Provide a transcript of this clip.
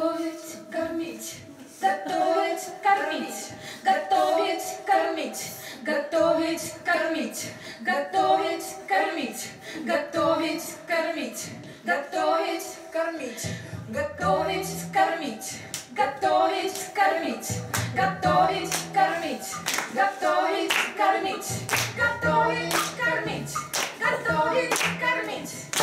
Готовить, кормить, готовить, кормить, готовить, кормить, готовить, кормить, готовить, кормить, готовить, кормить, готовить, кормить, готовить, кормить, готовить, кормить, готовить, кормить, готовить, кормить, готовить, кормить, готовить, кормить.